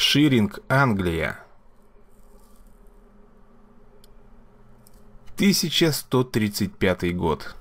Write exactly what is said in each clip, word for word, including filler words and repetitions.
Ширинг, Англия. тысяча сто тридцать пятый год.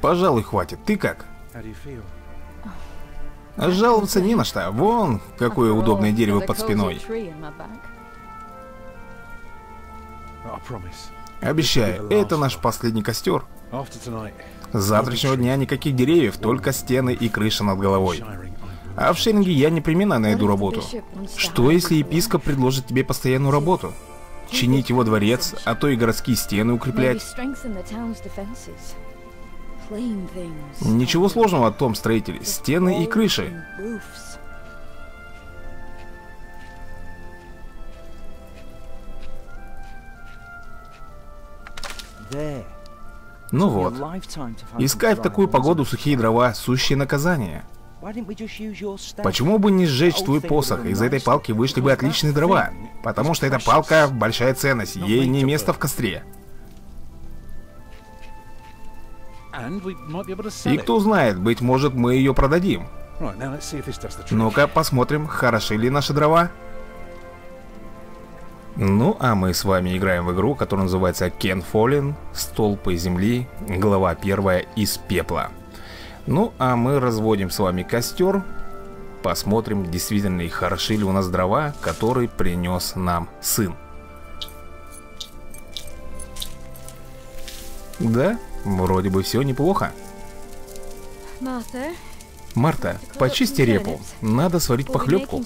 Пожалуй, хватит. Ты как? Жаловаться не на что. Вон, какое удобное дерево под спиной. Обещаю, это наш последний костер. С завтрашнего дня никаких деревьев, только стены и крыша над головой. А в Ширинге я непременно найду работу. Что, если епископ предложит тебе постоянную работу? Чинить его дворец, а то и городские стены укреплять. Ничего сложного, Том, строитель. Стены и крыши. Ну вот. Искать в такую погоду сухие дрова — сущее наказание. Почему бы не сжечь твой посох? Из этой палки вышли бы отличные дрова. Потому что эта палка — большая ценность, ей не место в костре. И кто знает, быть может, мы ее продадим. Ну-ка, посмотрим, хороши ли наши дрова. Ну, а мы с вами играем в игру, которая называется Кен Фоллетт, Столпы Земли, глава первая, из пепла. Ну, а мы разводим с вами костер, посмотрим, действительно ли хороши ли у нас дрова, которые принес нам сын. Да, вроде бы все неплохо. Марта, почисти репу, надо сварить похлебку.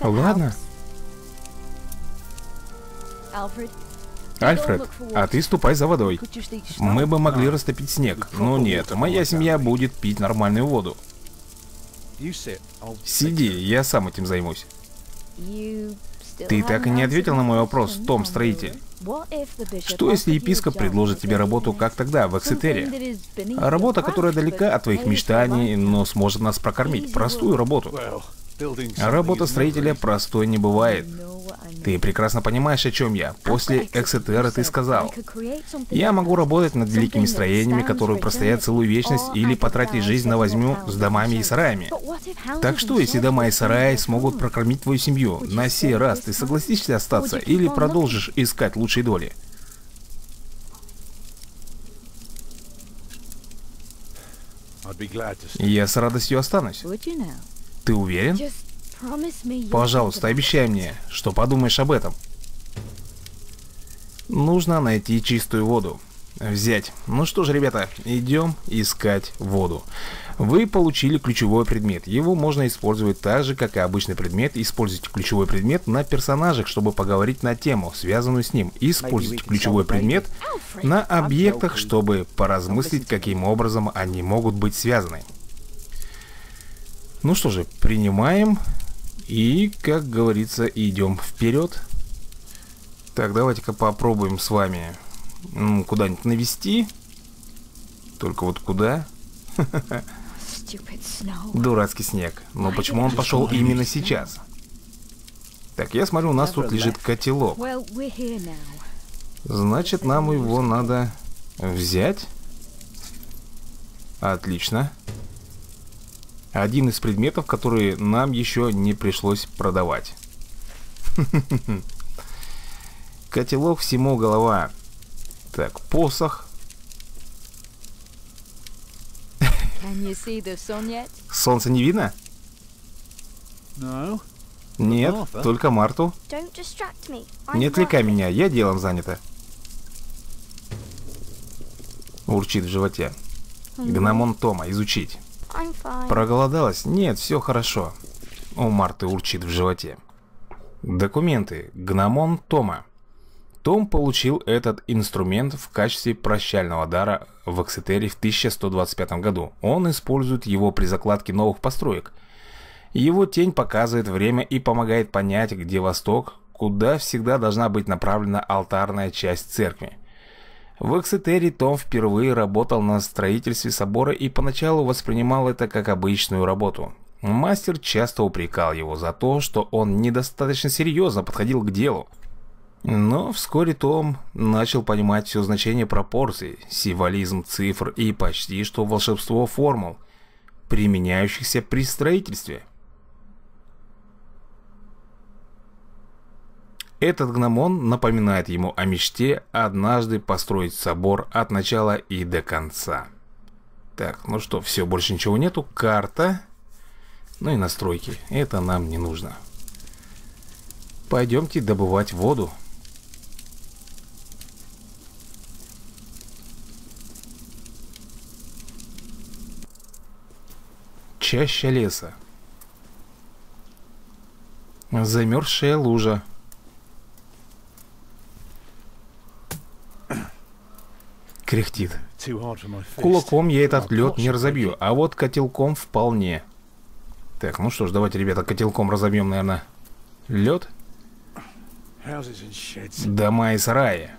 Ладно. Альфред, а ты ступай за водой. Мы бы могли растопить снег, но нет, моя семья будет пить нормальную воду. Сиди, я сам этим займусь. Ты так и не ответил на мой вопрос, Том, строитель. Что, если епископ предложит тебе работу, как тогда, в Эксетере? Работа, которая далека от твоих мечтаний, но сможет нас прокормить. Простую работу. Работа строителя простой не бывает. Ты прекрасно понимаешь, о чем я. После Эксетера ты сказал: я могу работать над великими строениями, которые простоят целую вечность, или потратить жизнь на возьму с домами и сараями. Так что, если дома и сараи смогут прокормить твою семью, на сей раз ты согласишься остаться или продолжишь искать лучшей доли? Я с радостью останусь. Ты уверен? Пожалуйста, обещай мне, что подумаешь об этом. Нужно найти чистую воду. Взять. Ну что же, ребята, идем искать воду. Вы получили ключевой предмет. Его можно использовать так же, как и обычный предмет. Используйте ключевой предмет на персонажах, чтобы поговорить на тему, связанную с ним. Используйте ключевой предмет на объектах, чтобы поразмыслить, каким образом они могут быть связаны. Ну что же, принимаем и, как говорится, идем вперед. Так, давайте-ка попробуем с вами куда-нибудь навести. Только вот куда? Дурацкий снег. Но почему он пошел именно сейчас? Так, я смотрю, у нас тут лежит котелок. Значит, нам его надо взять. Отлично. Один из предметов, которые нам еще не пришлось продавать. Котелок — всему голова. Так, посох. Солнце не видно? Нет, только Марту. Не отвлекай меня, я делом занята. Урчит в животе. Гномон Тома, изучить. Проголодалась? Нет, все хорошо. У Марты урчит в животе. Документы. Гномон Тома. Том получил этот инструмент в качестве прощального дара в Эксетере в тысяча сто двадцать пятом году. Он использует его при закладке новых построек. Его тень показывает время и помогает понять, где восток, куда всегда должна быть направлена алтарная часть церкви. В Эксетере Том впервые работал на строительстве собора и поначалу воспринимал это как обычную работу. Мастер часто упрекал его за то, что он недостаточно серьезно подходил к делу. Но вскоре Том начал понимать все значение пропорций, символизм цифр и почти что волшебство формул, применяющихся при строительстве. Этот гномон напоминает ему о мечте однажды построить собор от начала и до конца. Так, ну что, все, больше ничего нету. Карта. Ну и настройки. Это нам не нужно. Пойдемте добывать воду. Чаща леса. Замерзшая лужа. Кряхтит. Кулаком я этот лед не разобью, а вот котелком вполне. Так, ну что ж, давайте, ребята, котелком разобьем, наверное, лед. Дома и сараи.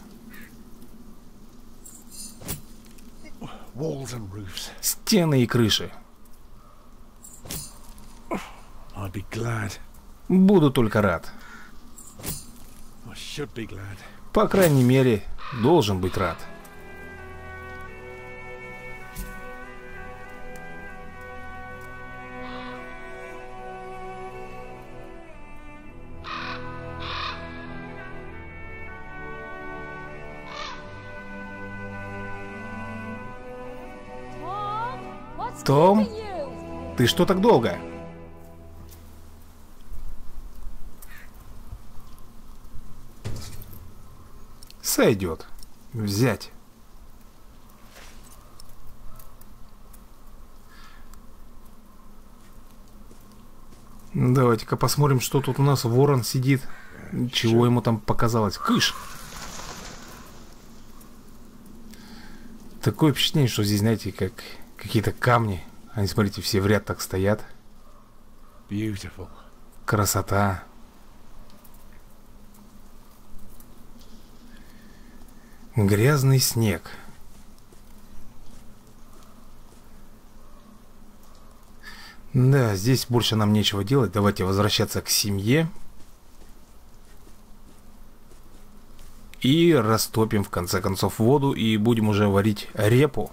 Стены и крыши. Буду только рад. По крайней мере, должен быть рад. Том, ты что так долго? Сойдет. Взять. Давайте-ка посмотрим, что тут у нас. Ворон сидит. Чего ему там показалось? Кыш! Такое впечатление, что здесь, знаете, как... какие-то камни. Они, смотрите, все в ряд так стоят. Beautiful. Красота. Грязный снег. Да, здесь больше нам нечего делать. Давайте возвращаться к семье. И растопим, в конце концов, воду. И будем уже варить репу.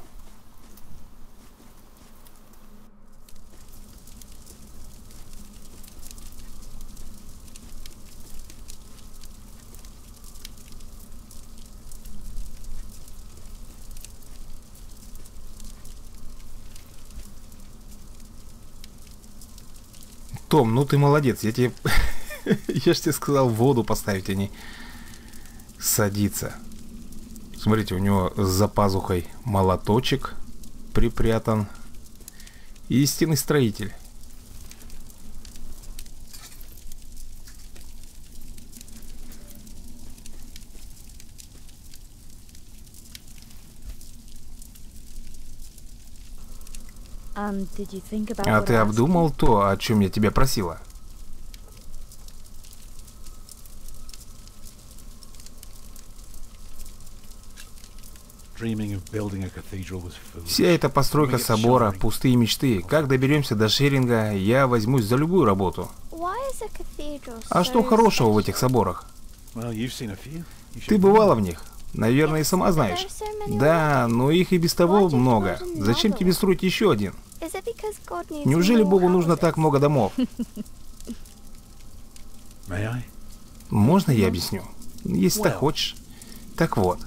Том, ну ты молодец, я тебе... я ж тебе сказал воду поставить, а не садиться. Смотрите, у него за пазухой молоточек припрятан. Истинный строитель. А ты обдумал то, о чем я тебя просила? Вся эта постройка собора, пустые мечты. Как доберемся до Ширинга, я возьмусь за любую работу. А что хорошего в этих соборах? Ты бывала в них? Наверное, и сама знаешь. Да, но их и без того много. Зачем тебе строить еще один? Неужели Богу нужно так много домов? Можно я объясню? Если так хочешь. Так вот.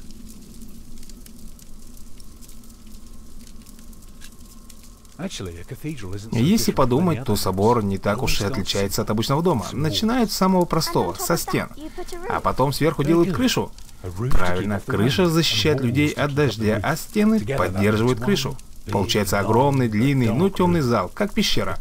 Если подумать, то собор не так уж и отличается от обычного дома. Начинают с самого простого, со стен. А потом сверху делают крышу. Правильно, крыша защищает людей от дождя, а стены поддерживают крышу. Получается огромный, длинный, но темный зал, как пещера.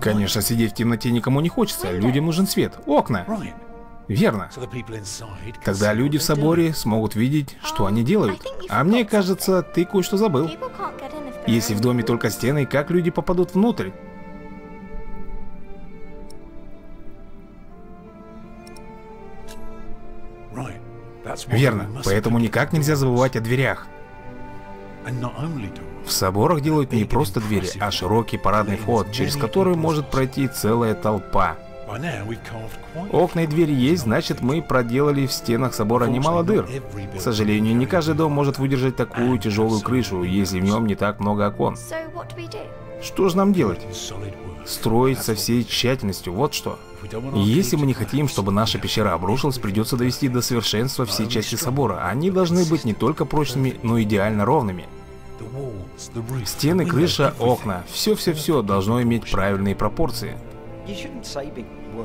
Конечно, сидеть в темноте никому не хочется. Людям нужен свет, окна. Верно. Тогда люди в соборе смогут видеть, что они делают. А мне кажется, ты кое-что забыл. Если в доме только стены, как люди попадут внутрь? Верно. Поэтому никак нельзя забывать о дверях. В соборах делают не просто двери, а широкий парадный вход, через который может пройти целая толпа. Окна и двери есть, значит, мы проделали в стенах собора немало дыр. К сожалению, не каждый дом может выдержать такую тяжелую крышу, если в нем не так много окон. Что же нам делать? Строить со всей тщательностью, вот что. Если мы не хотим, чтобы наша пещера обрушилась, придется довести до совершенства все части собора. Они должны быть не только прочными, но и идеально ровными. Стены, крыша, окна. Все-все-все должно иметь правильные пропорции.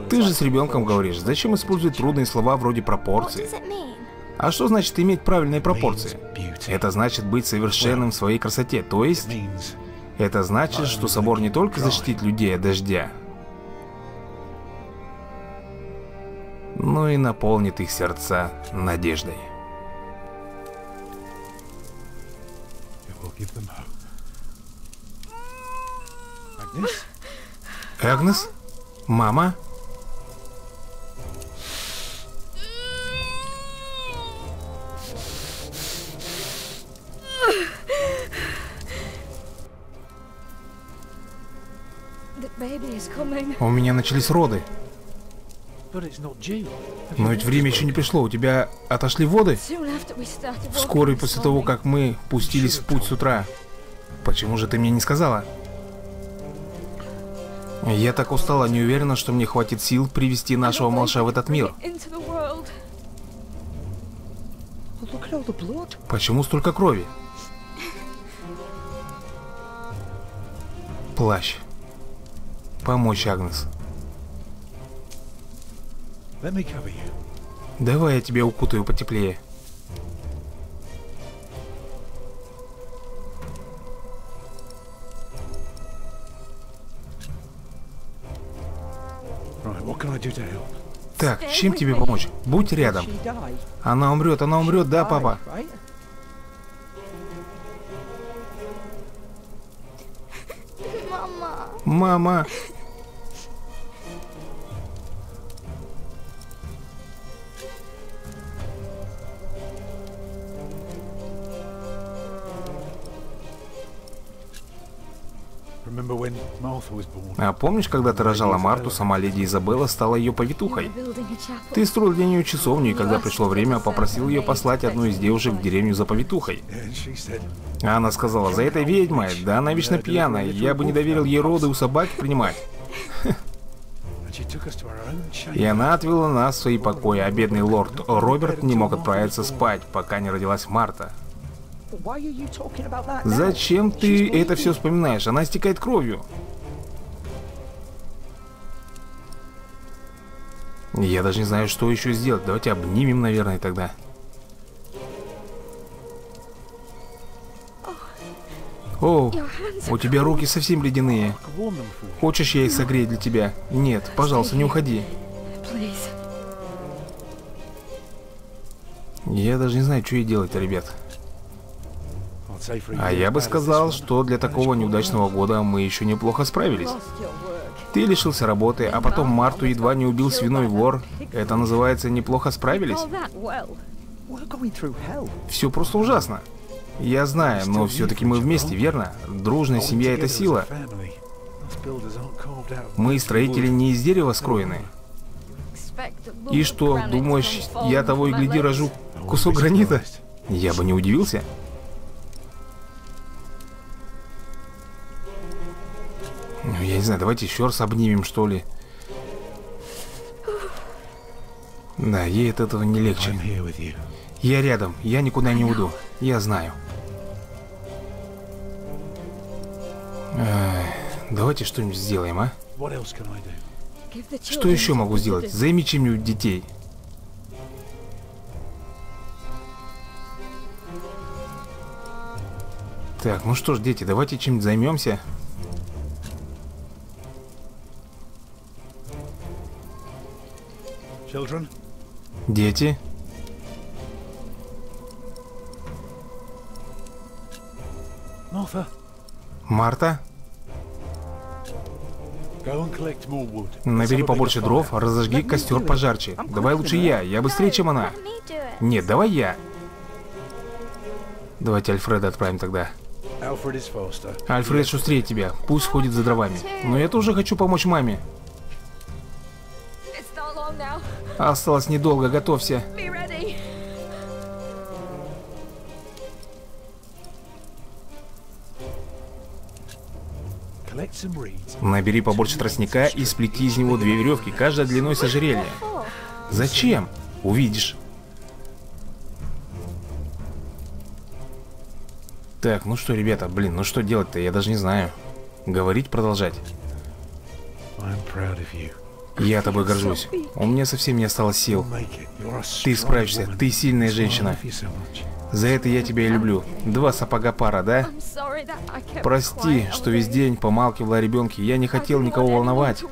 Ты же с ребенком говоришь, зачем использовать трудные слова вроде пропорции? А что значит иметь правильные пропорции? Это значит быть совершенным в своей красоте, то есть... Это значит, что собор не только защитит людей от дождя, но и наполнит их сердца надеждой. Агнес? Мама? У меня начались роды. Но ведь время еще не пришло. У тебя отошли воды? Вскоре после того, как мы пустились в путь с утра. Почему же ты мне не сказала? Я так устала, не уверена, что мне хватит сил привести нашего малыша в этот мир. Почему столько крови? Плащ. Помочь, Агнес. Давай я тебя укутаю потеплее. Так, чем тебе помочь? Будь рядом. Она умрет, она умрет, да, папа? Мама. А помнишь, когда ты рожала Марту, сама леди Изабелла стала ее повитухой? Ты строил для нее часовню, и когда пришло время, попросил ее послать одну из девушек в деревню за повитухой. А она сказала, за этой ведьмой, да она вечно пьяная, я бы не доверил ей роды у собаки принимать. И она отвела нас в свои покои, а бедный лорд Роберт не мог отправиться спать, пока не родилась Марта. Зачем ты это все вспоминаешь? Она истекает кровью. Я даже не знаю, что еще сделать. Давайте обнимем, наверное, тогда. О, у тебя руки совсем ледяные. Хочешь, я их согрею для тебя? Нет, пожалуйста, не уходи. Я даже не знаю, что ей делать-то, ребят. А я бы сказал, что для такого неудачного года мы еще неплохо справились. Ты лишился работы, а потом Марту едва не убил свиной вор. Это называется неплохо справились? Все просто ужасно. Я знаю, но все-таки мы вместе, верно? Дружная семья — это сила. Мы, строители, не из дерева скроены. И что, думаешь, я того и гляди рожу кусок гранита? Я бы не удивился. Я не знаю, давайте еще раз обнимем, что ли. Да, ей от этого не легче. Я рядом, я никуда не уйду. Я знаю. А, давайте что-нибудь сделаем, а? Что еще могу сделать? Займи чем-нибудь детей. Так, ну что ж, дети, давайте чем-нибудь займемся. Дети. Марта. Набери побольше дров, разожги костер пожарче. Давай лучше я, я быстрее, чем она. Нет, давай я. Давайте Альфреда отправим тогда. Альфред шустрее тебя, пусть ходит за дровами. Но я тоже хочу помочь маме. Осталось недолго, готовься. Набери побольше тростника и сплети из него две веревки, каждая длиной с ожерелья. Зачем? Увидишь. Так, ну что, ребята, блин, ну что делать-то, я даже не знаю. Говорить, продолжать. Я тобой горжусь. У меня совсем не осталось сил. Ты справишься, ты сильная женщина. За это я тебя и люблю. Два сапога пара, да? Прости, что весь день помалкивала о ребенке. Я не хотел никого волновать.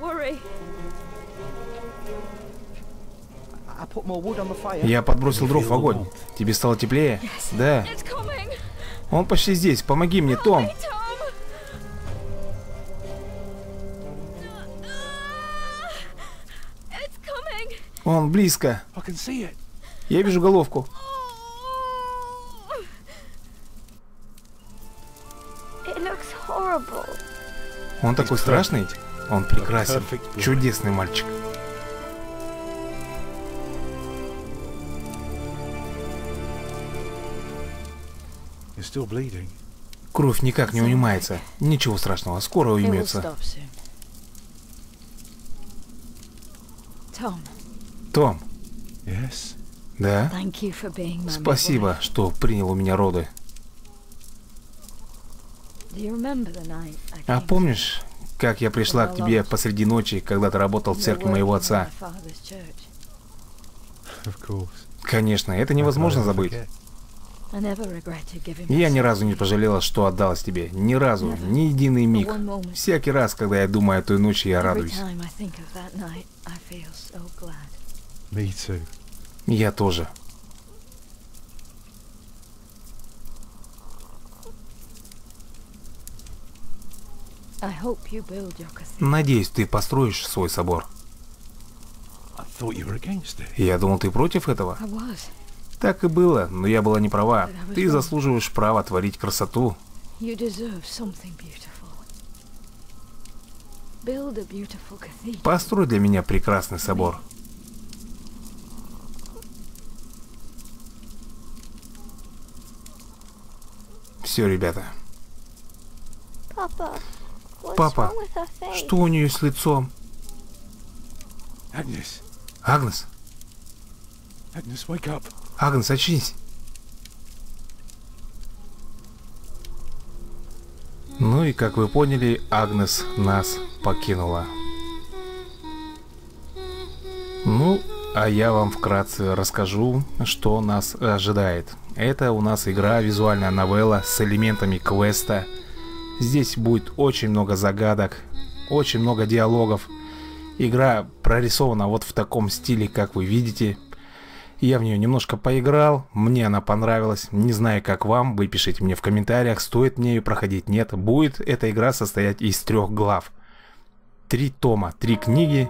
Я подбросил дров в огонь. Тебе стало теплее? Да. Он почти здесь. Помоги мне, Том. Он близко. Я вижу головку. Он такой страшный? Он прекрасен. Чудесный мальчик. Кровь никак не унимается. Ничего страшного, скоро уймется. Том. Да? Спасибо, что принял у меня роды. А помнишь, как я пришла к тебе посреди ночи, когда ты работал в церкви моего отца? Конечно, это невозможно забыть. Я ни разу не пожалела, что отдалась тебе. Ни разу, ни единый миг. Всякий раз, когда я думаю о той ночи, я радуюсь. Я тоже. Надеюсь, ты построишь свой собор. Я думал, ты против этого. Так и было, но я была не права. Ты заслуживаешь права творить красоту. Построй для меня прекрасный собор. Все, ребята. Папа. Папа, что у нее с лицом? Агнес. Агнес. Агнес, очнись. Ну и как вы поняли, Агнес нас покинула. Ну, а я вам вкратце расскажу, что нас ожидает. Это у нас игра, визуальная новелла с элементами квеста. Здесь будет очень много загадок, очень много диалогов. Игра прорисована вот в таком стиле, как вы видите. Я в нее немножко поиграл, мне она понравилась. Не знаю, как вам, вы пишите мне в комментариях, стоит мне ее проходить, нет. Будет эта игра состоять из трех глав. Три тома, три книги.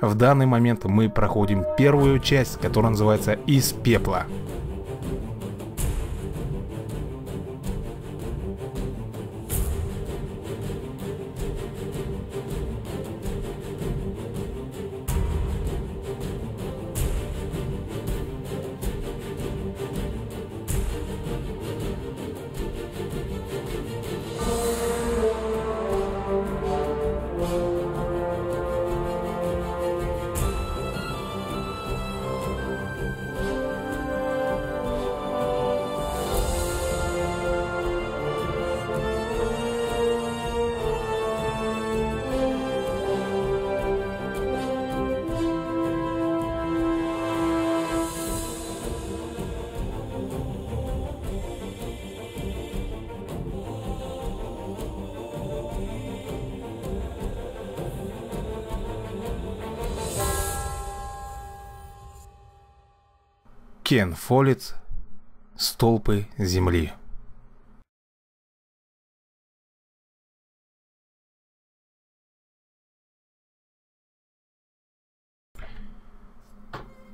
В данный момент мы проходим первую часть, которая называется «Из пепла». Кен Фоллетт, «Столпы земли».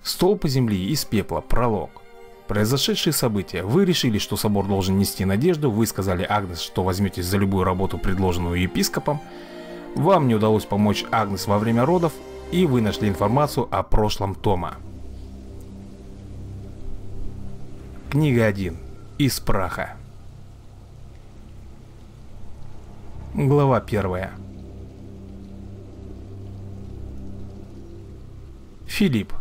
«Столпы земли из пепла», пролог. Произошедшие события. Вы решили, что собор должен нести надежду, вы сказали Агнес, что возьметесь за любую работу, предложенную епископом, вам не удалось помочь Агнес во время родов, и вы нашли информацию о прошлом Тома. Книга один. Из праха. Глава первая. Филипп.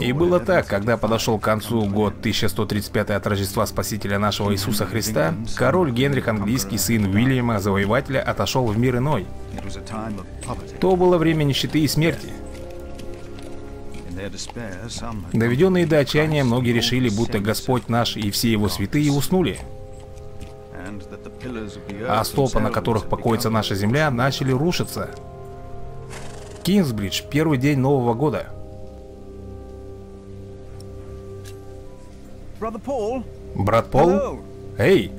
И было так, когда подошел к концу год тысяча сто тридцать пятый от Рождества Спасителя нашего Иисуса Христа, король Генрих, английский сын Уильяма Завоевателя, отошел в мир иной. То было время нищеты и смерти. Доведенные до отчаяния, многие решили, будто Господь наш и все его святые уснули, а столпы, на которых покоится наша земля, начали рушиться. Кингсбридж, первый день Нового года. Брат Пол? Эй!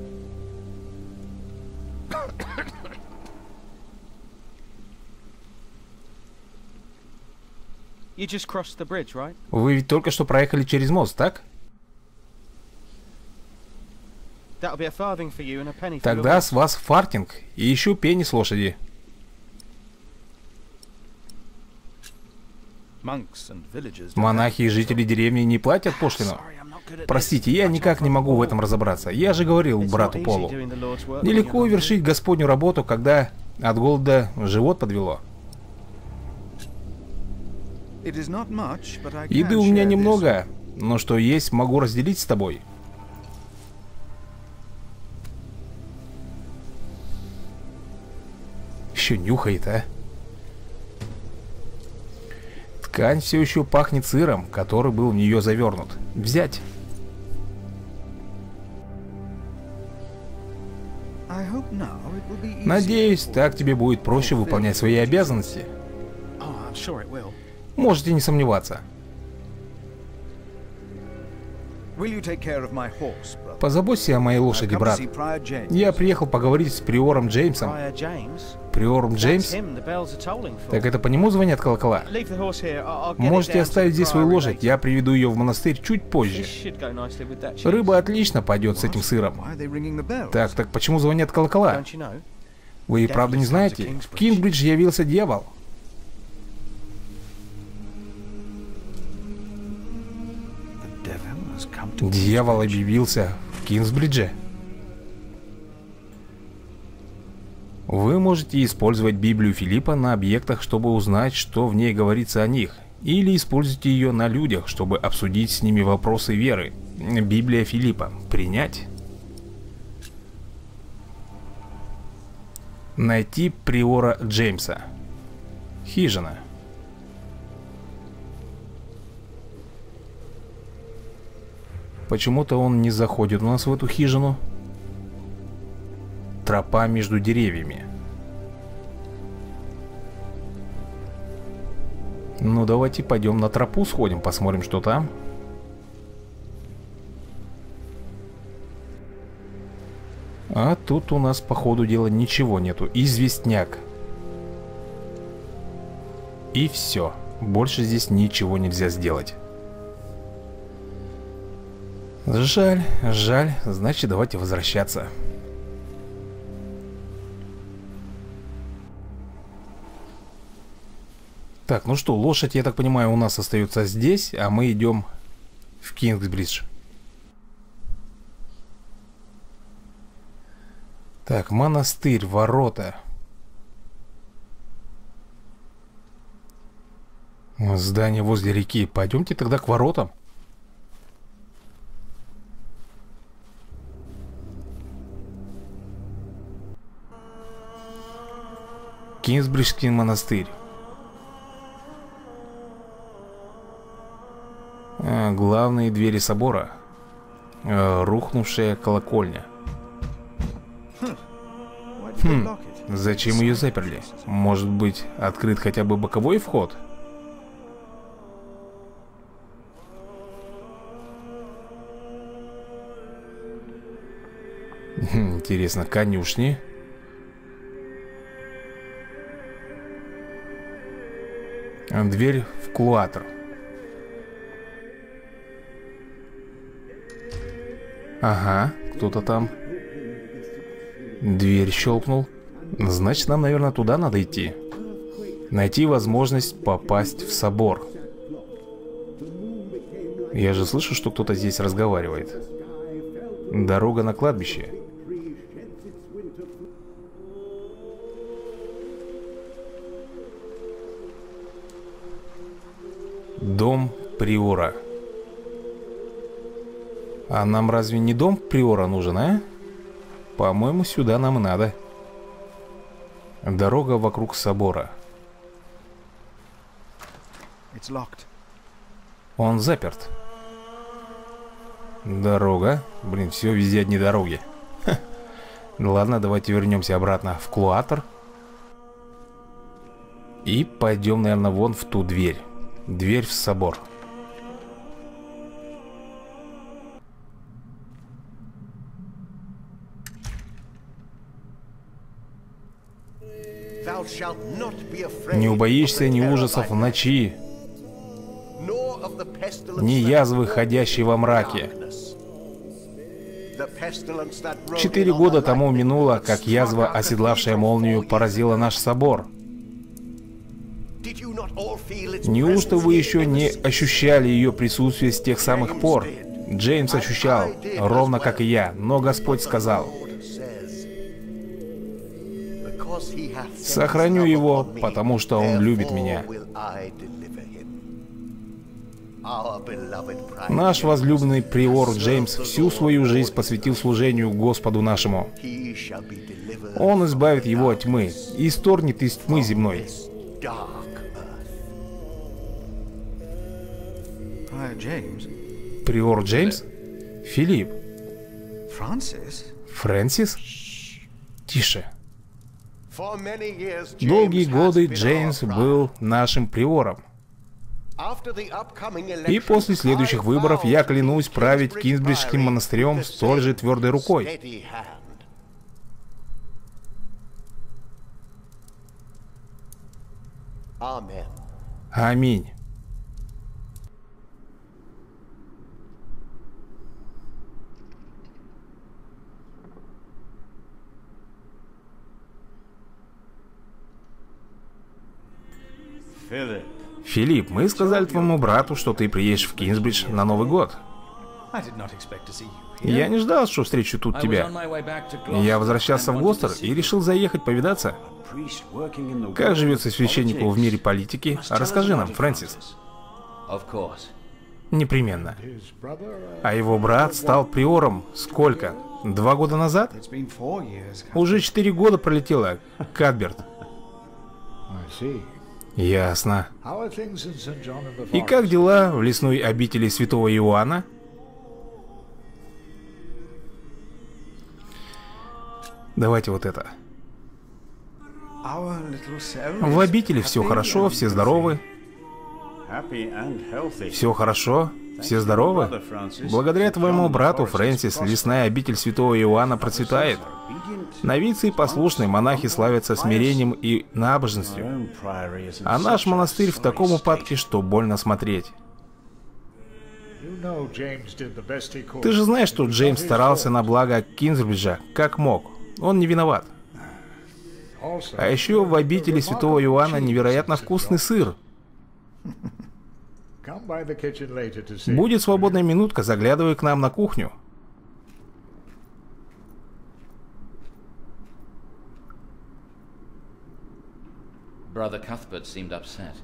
Вы ведь только что проехали через мост, так? Тогда с вас фартинг и еще пенни с лошади. Монахи и жители деревни не платят пошлину. Простите, я никак не могу в этом разобраться. Я же говорил брату Полу. Нелегко вершить Господню работу, когда от голода живот подвело. Еды у меня немного, но что есть, могу разделить с тобой. Еще нюхает, а? Ткань все еще пахнет сыром, который был в нее завернут. Взять. Надеюсь, так тебе будет проще выполнять свои обязанности. Можете не сомневаться. Позаботься о моей лошади, брат. Я приехал поговорить с приором Джеймсом. Приором Джеймс? Так это по нему звонят колокола? Можете оставить здесь свою лошадь, я приведу ее в монастырь чуть позже. Рыба отлично пойдет с этим сыром. Так, так почему звонят колокола? Вы и правда не знаете? В Кингсбридж явился дьявол. Дьявол объявился в Кингсбридже. Вы можете использовать Библию Филиппа на объектах, чтобы узнать, что в ней говорится о них, или используйте ее на людях, чтобы обсудить с ними вопросы веры. Библия Филиппа. Принять. Найти приора Джеймса. Хижина. Почему-то он не заходит у нас в эту хижину. Тропа между деревьями. Ну давайте пойдем на тропу, сходим, посмотрим, что там. А тут у нас по ходу дела ничего нету. Известняк. И все. Больше здесь ничего нельзя сделать. Жаль, жаль, значит давайте возвращаться. Так, ну что, лошадь, я так понимаю, у нас остается здесь, а мы идем в Кингсбридж. Так, монастырь, ворота. Здание возле реки. Пойдемте тогда к воротам. Кингсбриджский монастырь. А, главные двери собора. А, рухнувшая колокольня. Хм, зачем ее заперли? Может быть, открыт хотя бы боковой вход? Интересно, конюшни? Дверь в кулуатр. Ага, кто-то там. Дверь щелкнул. Значит, нам, наверное, туда надо идти. Найти возможность попасть в собор. Я же слышу, что кто-то здесь разговаривает. Дорога на кладбище. Дом приора. А нам разве не дом приора нужен, а? По-моему, сюда нам и надо. Дорога вокруг собора. Он заперт. Дорога. Блин, все везде одни дороги. Ха. Ладно, давайте вернемся обратно в кулуатр. И пойдем, наверное, вон в ту дверь. Дверь в собор. Не убоишься ни ужасов в ночи, ни язвы, ходящей во мраке. Четыре года тому минуло, как язва, оседлавшая молнию, поразила наш собор. Неужто вы еще не ощущали ее присутствие с тех самых пор? Джеймс ощущал, ровно как и я, но Господь сказал: «Сохраню его, потому что он любит меня». Наш возлюбленный приор Джеймс всю свою жизнь посвятил служению Господу нашему. Он избавит его от тьмы и исторгнет из тьмы земной. Приор Джеймс? Филипп? Фрэнсис? Тише. Долгие годы Джеймс был нашим приором. И после следующих выборов я клянусь править Кингсбриджским монастырем столь же твердой рукой. Аминь. Филипп, мы сказали твоему брату, что ты приедешь в Кингсбридж на Новый год. Я не ждал, что встречу тут тебя. Я возвращался в Глостер и решил заехать повидаться. Как живется священнику в мире политики? Расскажи нам, Фрэнсис. Непременно. А его брат стал приором сколько? Два года назад? Уже четыре года пролетело, Катберт. Ясно. И как дела в лесной обители Святого Иоанна? Давайте вот это. В обители все хорошо, все здоровы. Все хорошо, все здоровы. Благодаря твоему брату, Фрэнсис, лесная обитель Святого Иоанна процветает. Новицы и послушные монахи славятся смирением и набожностью. А наш монастырь в таком упадке, что больно смотреть. Ты же знаешь, что Джеймс старался на благо Кингсбриджа, как мог. Он не виноват. А еще в обители Святого Иоанна невероятно вкусный сыр. Будет свободная минутка, заглядывай к нам на кухню.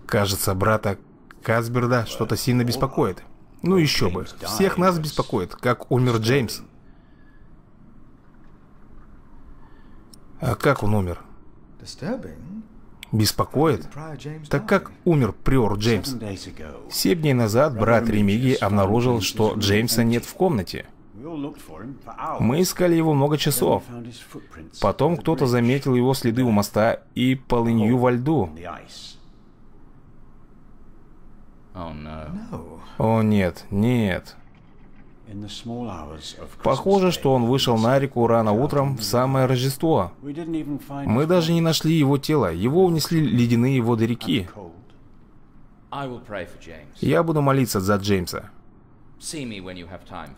Кажется, брата Катберта что-то сильно беспокоит. Ну еще бы. Всех нас беспокоит, как умер Джеймс. А как он умер? Беспокоит? Так как умер приор Джеймс? Семь дней назад брат Ремиги обнаружил, что Джеймса нет в комнате. Мы искали его много часов. Потом кто-то заметил его следы у моста и полынью во льду. О нет, нет. Похоже, что он вышел на реку рано утром в самое Рождество. Мы даже не нашли его тело. Его унесли ледяные воды реки. Я буду молиться за Джеймса.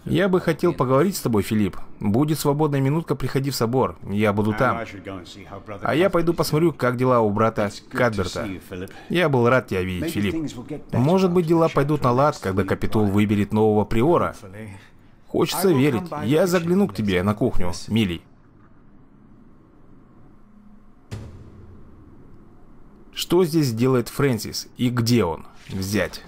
Я бы хотел поговорить с тобой, Филипп. Будет свободная минутка, приходи в собор. Я буду там. А я пойду посмотрю, как дела у брата Катберта. Я был рад тебя видеть, Филипп. Может быть, дела пойдут на лад, когда капитул выберет нового приора. Хочется верить. Я загляну к тебе на кухню, милый. Что здесь делает Фрэнсис? И где он? Взять.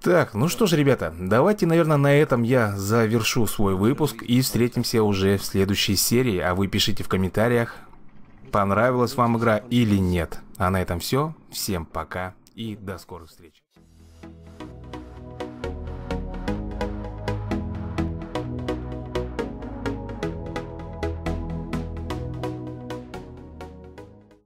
Так, ну что ж, ребята, давайте, наверное, на этом я завершу свой выпуск и встретимся уже в следующей серии. А вы пишите в комментариях, понравилась вам игра или нет. А на этом все. Всем пока и до скорых встреч.